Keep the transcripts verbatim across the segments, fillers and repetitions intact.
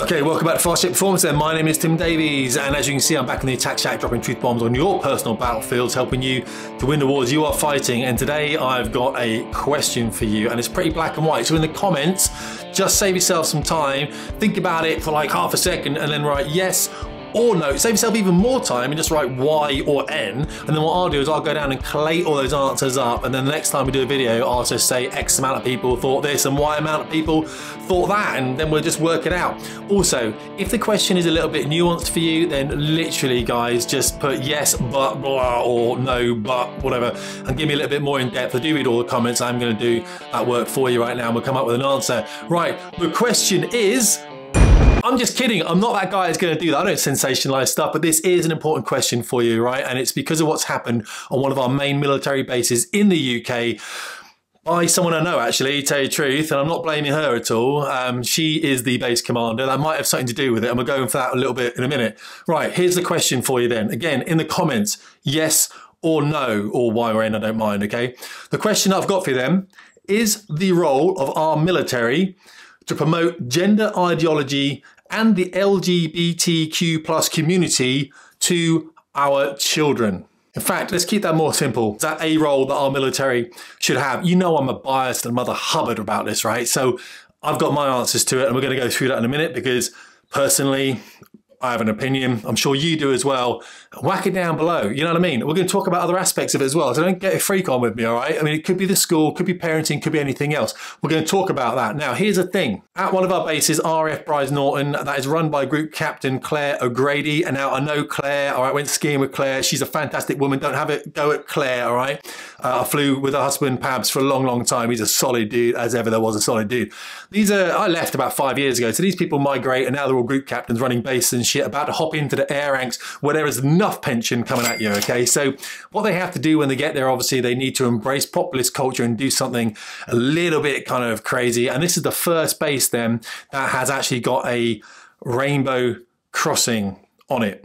Okay, welcome back to Fast Jet Performance then. My name is Tim Davies, and as you can see, I'm back in the attack shack dropping truth bombs on your personal battlefields, helping you to win the wars you are fighting. And today I've got a question for you, and it's pretty black and white. So in the comments, just save yourself some time, think about it for like half a second and then write yes or no. Save yourself even more time and just write Y or N, and then what I'll do is I'll go down and collate all those answers up, and then the next time we do a video, I'll just say X amount of people thought this and Y amount of people thought that, and then we'll just work it out. Also, if the question is a little bit nuanced for you, then literally, guys, just put yes but blah or no but whatever, and give me a little bit more in depth. I do read all the comments. I'm gonna do that work for you right now, and we'll come up with an answer. Right, the question is, I'm just kidding, I'm not that guy that's gonna do that. I don't sensationalize stuff, but this is an important question for you, right? And it's because of what's happened on one of our main military bases in the U K by someone I know, actually, to tell you the truth, and I'm not blaming her at all. Um, she is the base commander. That might have something to do with it, and we're going for that a little bit in a minute. Right, here's the question for you then. Again, in the comments, yes or no, or Y or N, I don't mind, okay? The question I've got for you then, is the role of our military to promote gender ideology and the L G B T Q plus community to our children? In fact, let's keep that more simple. Is that a role that our military should have? You know I'm a biased and mother hubbard about this, right? So I've got my answers to it, and we're gonna go through that in a minute, because personally, I have an opinion. I'm sure you do as well. Whack it down below, you know what I mean? We're gonna talk about other aspects of it as well, so don't get a freak on with me, all right? I mean, it could be the school, could be parenting, could be anything else. We're gonna talk about that. Now, here's the thing. At one of our bases, R A F Brize Norton, that is run by Group Captain Claire O'Grady, and now I know Claire, all right, went skiing with Claire. She's a fantastic woman. Don't have it go at Claire, all right? Uh, I flew with her husband, Pabs, for a long, long time. He's a solid dude, as ever there was a solid dude. These are, I left about five years ago, so these people migrate, and now they're all group captains running bases and shit, about to hop into the air ranks where there is enough pension coming at you, okay? So what they have to do when they get there, obviously, they need to embrace populist culture and do something a little bit kind of crazy. And this is the first base then that has actually got a rainbow crossing on it.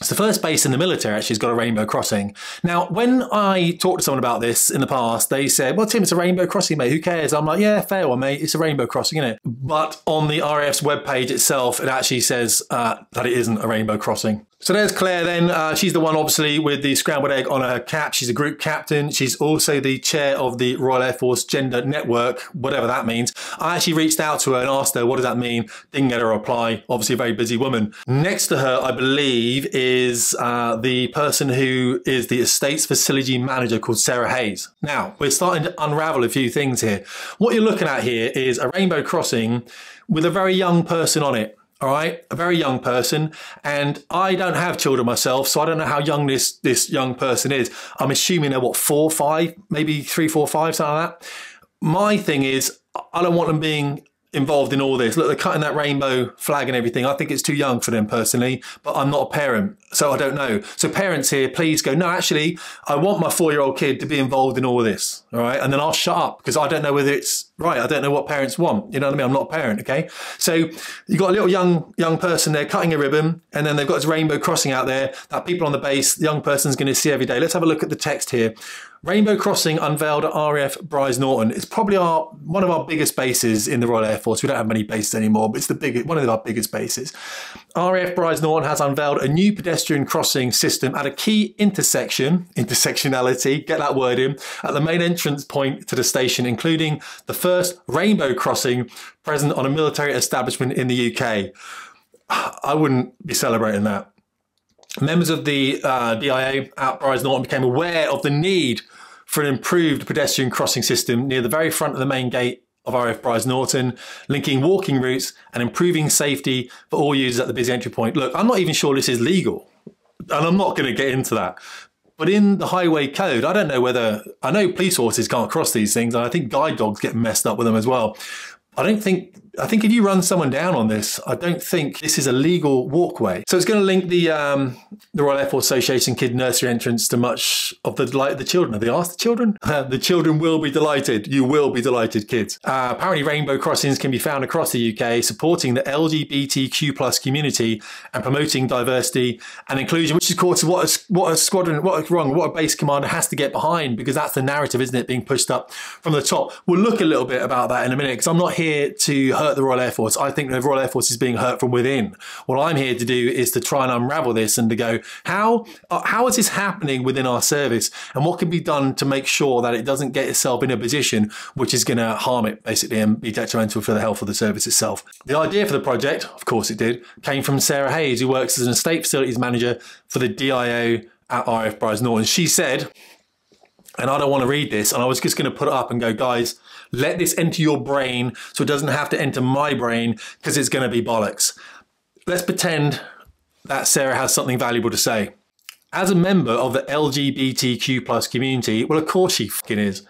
It's the first base in the military actually has got a rainbow crossing. Now, when I talked to someone about this in the past, they said, well, Tim, it's a rainbow crossing, mate. Who cares? I'm like, yeah, fair one, mate. It's a rainbow crossing, isn't it? But on the R A F's webpage itself, it actually says uh, that it isn't a rainbow crossing. So there's Claire then. Uh, she's the one, obviously, with the scrambled egg on her cap. She's a group captain. She's also the chair of the Royal Air Force Gender Network, whatever that means. I actually reached out to her and asked her, what does that mean? Didn't get a reply. Obviously, a very busy woman. Next to her, I believe, is uh, the person who is the Estates Facility Manager called Sarah Hayes. Now, we're starting to unravel a few things here. What you're looking at here is a rainbow crossing with a very young person on it. All right, a very young person, and I don't have children myself, so I don't know how young this this young person is. I'm assuming they're what, four, five, maybe three, four, five, something like that. My thing is, I don't want them being involved in all this. Look, they're cutting that rainbow flag and everything. I think it's too young for them personally, but I'm not a parent, so I don't know. So parents here, please go, no, actually, I want my four-year-old kid to be involved in all this, all right? And then I'll shut up, because I don't know whether it's right. I don't know what parents want, you know what I mean? I'm not a parent, okay? So you've got a little young young person there cutting a ribbon, and then they've got this rainbow crossing out there that people on the base, the young person's gonna see every day. Let's have a look at the text here. Rainbow Crossing unveiled at R A F Brize Norton. It's probably our one of our biggest bases in the Royal Air Force. We don't have many bases anymore, but it's the biggest, one of our biggest bases. R A F Brize Norton has unveiled a new pedestrian crossing system at a key intersection, intersectionality, get that word in, at the main entrance point to the station, including the first rainbow crossing present on a military establishment in the U K. I wouldn't be celebrating that. Members of the uh, D I O at Brize Norton became aware of the need for an improved pedestrian crossing system near the very front of the main gate of R A F Brize Norton, linking walking routes and improving safety for all users at the busy entry point. Look, I'm not even sure this is legal, and I'm not going to get into that. But in the highway code, I don't know whether, I know police horses can't cross these things, and I think guide dogs get messed up with them as well. I don't think, I think if you run someone down on this, I don't think this is a legal walkway. So it's going to link the um, the Royal Air Force Association Kid Nursery entrance to much of the delight of the children. Have they asked the children? The children will be delighted. You will be delighted, kids. Uh, apparently rainbow crossings can be found across the U K, supporting the L G B T Q plus community and promoting diversity and inclusion, which is of course what a, what a squadron, what a, wrong, what a base commander has to get behind, because that's the narrative, isn't it, being pushed up from the top. We'll look a little bit about that in a minute, because I'm not here here to hurt the Royal Air Force. I think the Royal Air Force is being hurt from within. What I'm here to do is to try and unravel this and to go, how, how is this happening within our service? And what can be done to make sure that it doesn't get itself in a position which is going to harm it, basically, and be detrimental for the health of the service itself. The idea for the project, of course it did, came from Sarah Hayes, who works as an estate facilities manager for the D I O at R A F Brize Norton. She said, and I don't want to read this, and I was just going to put it up and go, guys, let this enter your brain so it doesn't have to enter my brain, because it's going to be bollocks. Let's pretend that Sarah has something valuable to say. As a member of the L G B T Q plus community, well, of course she fucking is.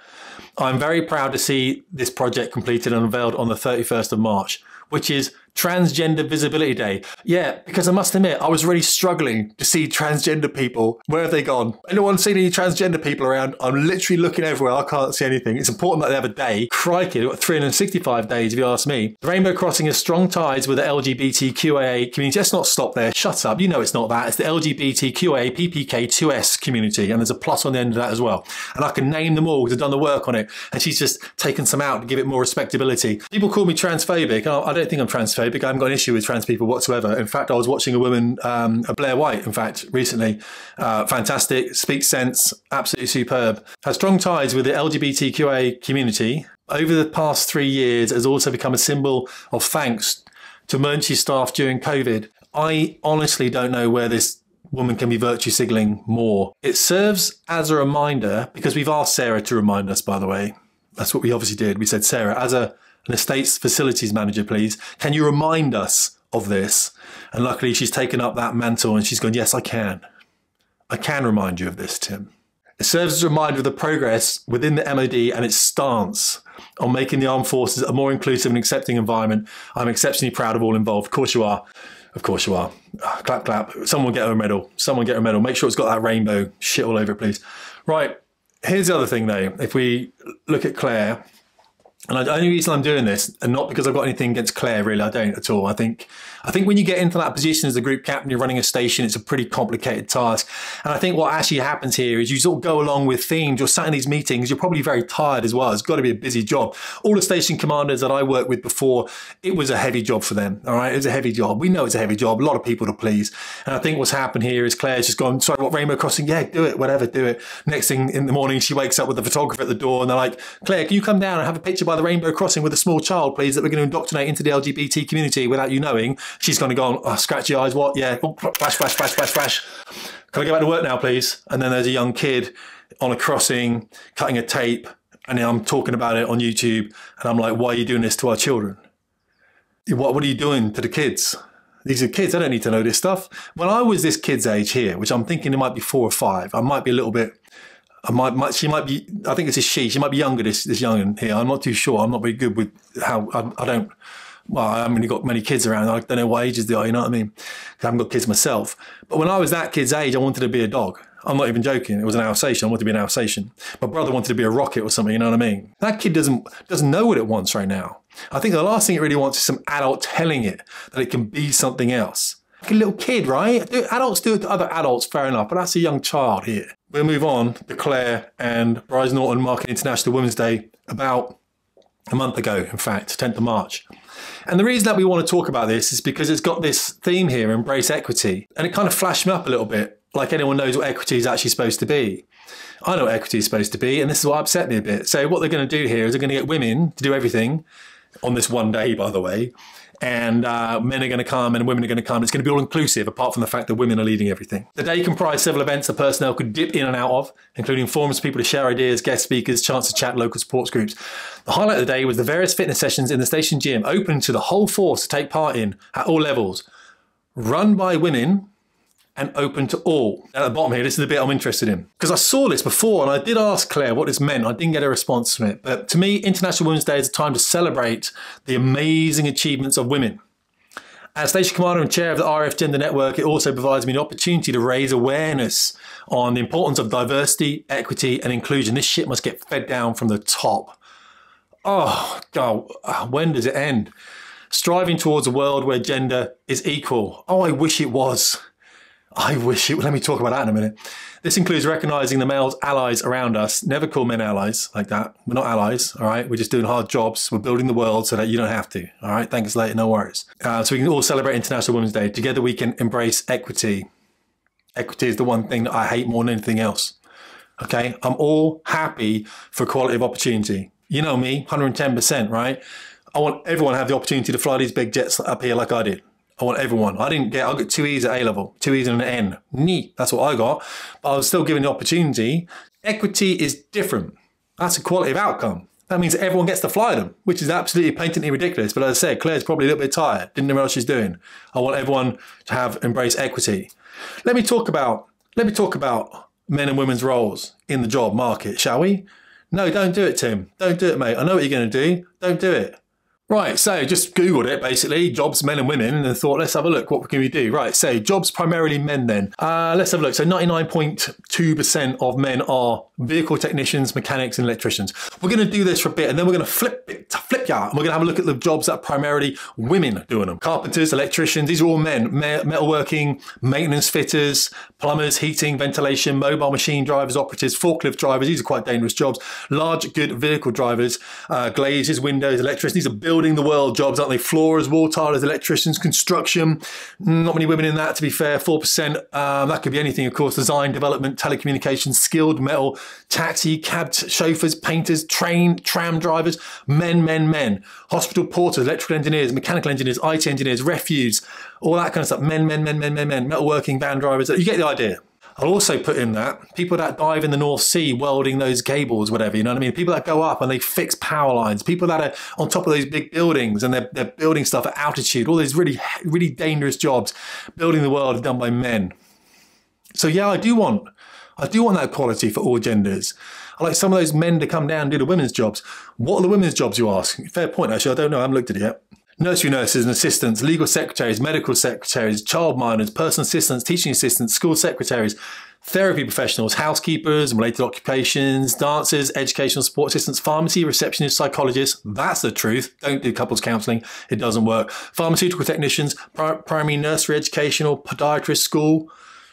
I'm very proud to see this project completed and unveiled on the thirty-first of March, which is Transgender Visibility Day. Yeah, because I must admit, I was really struggling to see transgender people. Where have they gone? Anyone seen any transgender people around? I'm literally looking everywhere. I can't see anything. It's important that they have a day. Crikey, they've got three hundred sixty-five days, if you ask me. The Rainbow Crossing has strong ties with the L G B T Q I A community. Let's not stop there. Shut up. You know it's not that. It's the L G B T Q I A P P K two S community. And there's a plus on the end of that as well. And I can name them all because I've done the work on it. And she's just taken some out to give it more respectability. People call me transphobic. I don't think I'm transphobic. I haven't got an issue with trans people whatsoever. In fact, I was watching a woman, um, a Blair White, in fact, recently. Uh, fantastic, speaks sense, absolutely superb. Has strong ties with the L G B T Q I A community. Over the past three years, has also become a symbol of thanks to emergency staff during COVID. I honestly don't know where this woman can be virtue signalling more. It serves as a reminder, because we've asked Sarah to remind us, by the way. That's what we obviously did. We said, Sarah, as a an estates facilities manager, please, can you remind us of this? And luckily she's taken up that mantle and she's gone, yes, I can. I can remind you of this, Tim. It serves as a reminder of the progress within the M O D and its stance on making the armed forces a more inclusive and accepting environment. I'm exceptionally proud of all involved. Of course you are. Of course you are. Clap, clap. Someone get her a medal. Someone get her a medal. Make sure it's got that rainbow shit all over it, please. Right. Here's the other thing, though. If we look at Claire, and the only reason I'm doing this, and not because I've got anything against Claire, really, I don't at all. I think I think when you get into that position as a group captain, you're running a station, it's a pretty complicated task. And I think what actually happens here is you sort of go along with themes. You're sat in these meetings, you're probably very tired as well. It's got to be a busy job. All the station commanders that I worked with before, it was a heavy job for them, all right? It was a heavy job. We know it's a heavy job, a lot of people to please. And I think what's happened here is Claire's just gone, sorry, what, Rainbow Crossing? Yeah, do it, whatever, do it. Next thing in the morning, she wakes up with the photographer at the door and they're like, Claire, can you come down and have a picture by the Rainbow Crossing with a small child, please, that we're going to indoctrinate into the L G B T community without you knowing? She's going to go on, oh, scratch your eyes, what? Yeah, oh, flash, flash, flash, flash, flash. Can I go back to work now, please? And then there's a young kid on a crossing cutting a tape, and then I'm talking about it on YouTube, and I'm like, why are you doing this to our children? What, what are you doing to the kids? These are kids, I don't need to know this stuff. When I was this kid's age here, which I'm thinking it might be four or five, I might be a little bit... I might, might, she might be, I think it's a she, she might be younger, this, this young'un here. I'm not too sure. I'm not very good with how, I, I don't, well, I haven't really got many kids around. I don't know what ages they are, you know what I mean? I haven't got kids myself. But when I was that kid's age, I wanted to be a dog. I'm not even joking. It was an Alsatian. I wanted to be an Alsatian. My brother wanted to be a rocket or something, you know what I mean? That kid doesn't, doesn't know what it wants right now. I think the last thing it really wants is some adult telling it that it can be something else. Like a little kid, right? Adults do it to other adults, fair enough, but that's a young child here. We'll move on to Claire and Brize Norton marking International Women's Day about a month ago, in fact, tenth of March. And the reason that we want to talk about this is because it's got this theme here, embrace equity. And it kind of flashed me up a little bit, like anyone knows what equity is actually supposed to be. I know what equity is supposed to be, and this is what upset me a bit. So what they're going to do here is they're going to get women to do everything on this one day, by the way. And uh, men are going to come and women are going to come. It's going to be all inclusive, apart from the fact that women are leading everything. The day comprised several events that personnel could dip in and out of, including forums for people to share ideas, guest speakers, chance to chat, local support groups. The highlight of the day was the various fitness sessions in the station gym, open to the whole force to take part in at all levels, run by women and open to all. At the bottom here, this is the bit I'm interested in. Because I saw this before and I did ask Claire what this meant. I didn't get a response from it. But to me, International Women's Day is a time to celebrate the amazing achievements of women. As Station Commander and Chair of the R F Gender Network, it also provides me an opportunity to raise awareness on the importance of diversity, equity, and inclusion. This shit must get fed down from the top. Oh, God, when does it end? Striving towards a world where gender is equal. Oh, I wish it was. I wish it, let me talk about that in a minute. This includes recognizing the male's allies around us. Never call men allies like that. We're not allies, all right? We're just doing hard jobs. We're building the world so that you don't have to, all right? Thanks later, no worries. Uh, so we can all celebrate International Women's Day. Together we can embrace equity. Equity is the one thing that I hate more than anything else, okay? I'm all happy for equality of opportunity. You know me, one hundred ten percent, right? I want everyone to have the opportunity to fly these big jets up here like I did. I want everyone. I didn't get, I got two E's at A level, two E's and an N. Neat, that's what I got. But I was still given the opportunity. Equity is different. That's a quality of outcome. That means everyone gets to fly them, which is absolutely patently ridiculous. But as I said, Claire's probably a little bit tired. Didn't know what else she's doing. I want everyone to have embrace equity. Let me talk about, let me talk about men and women's roles in the job market, shall we? No, don't do it, Tim. Don't do it, mate. I know what you're going to do. Don't do it. Right, so just Googled it, basically, jobs, men and women, and thought, let's have a look, what can we do? Right, so jobs, primarily men then. Uh, let's have a look. So ninety-nine point two percent of men are vehicle technicians, mechanics, and electricians. We're going to do this for a bit, and then we're going to flip it, flip ya, and we're going to have a look at the jobs that are primarily women doing them. Carpenters, electricians, these are all men. Metalworking, maintenance fitters, plumbers, heating, ventilation, mobile machine drivers, operatives, forklift drivers, these are quite dangerous jobs. Large, good vehicle drivers, uh, glazers, windows, electricians, these are building Building the world jobs, aren't they? Floorers, wall tilers, electricians, construction. Not many women in that, to be fair. four percent. Um, that could be anything, of course. Design, development, telecommunications, skilled metal, taxi, cab chauffeurs, painters, train, tram drivers. Men, men, men. Hospital porters, electrical engineers, mechanical engineers, I T engineers, refuse, all that kind of stuff. Men, men, men, men, men, men. Metalworking, van drivers. You get the idea. I'll also put in that people that dive in the North Sea welding those cables, whatever, you know what I mean? People that go up and they fix power lines, people that are on top of those big buildings and they're, they're building stuff at altitude, all these really, really dangerous jobs, building the world done by men. So yeah, I do want, I do want that equality for all genders. I like some of those men to come down and do the women's jobs. What are the women's jobs, you ask? Fair point, actually, I don't know, I haven't looked at it yet. Nursery nurses and assistants, legal secretaries, medical secretaries, child minders, personal assistants, teaching assistants, school secretaries, therapy professionals, housekeepers, related occupations, dancers, educational support assistants, pharmacy receptionists, psychologists. That's the truth. Don't do couples counselling. It doesn't work. Pharmaceutical technicians, primary nursery educational, podiatrist school,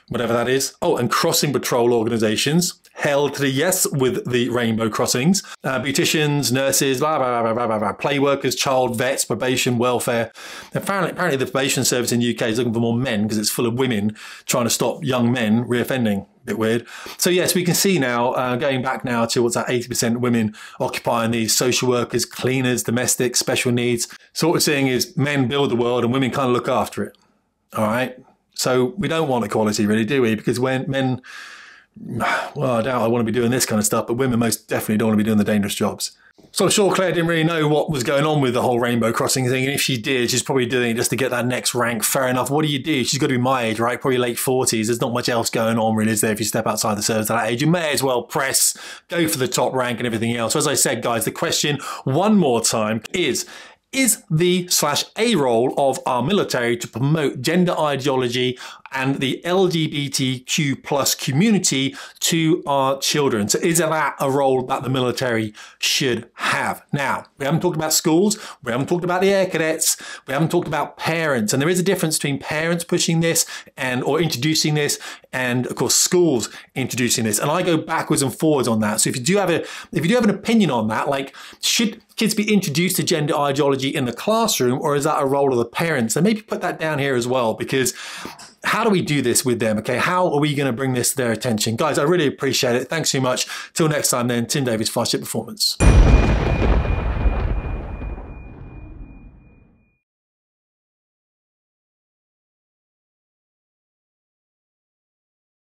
whatever that is. Oh, and crossing patrol organisations. Hell to the yes with the rainbow crossings. Uh, beauticians, nurses, blah, blah, blah, blah, blah, blah, play workers, child, vets, probation, welfare. Apparently, apparently the probation service in the U K is looking for more men because it's full of women trying to stop young men reoffending. Bit weird. So yes, we can see now, uh, going back now to what's that eighty percent women occupying these social workers, cleaners, domestics, special needs. So what we're seeing is men build the world and women kind of look after it. All right. So we don't want equality really, do we? Because when men... Well, I doubt I want to be doing this kind of stuff, but women most definitely don't want to be doing the dangerous jobs. So I'm sure Claire didn't really know what was going on with the whole rainbow crossing thing. And if she did, she's probably doing it just to get that next rank. Fair enough. What do you do? She's got to be my age, right? Probably late forties. There's not much else going on really, is there? If you step outside the service at that age, you may as well press, go for the top rank and everything else. So as I said, guys, the question one more time is... is the slash a role of our military to promote gender ideology and the L G B T Q plus community to our children? So is that a role that the military should have? Now, we haven't talked about schools, we haven't talked about the air cadets, we haven't talked about parents, and there is a difference between parents pushing this and or introducing this and of course schools introducing this. And I go backwards and forwards on that. So if you do have a if you do have an opinion on that, like should kids be introduced to gender ideology in the classroom, or is that a role of the parents? And maybe put that down here as well, because how do we do this with them? Okay, how are we going to bring this to their attention? Guys, I really appreciate it. Thanks so much. Till next time then, Tim Davies, Fast Jet Performance.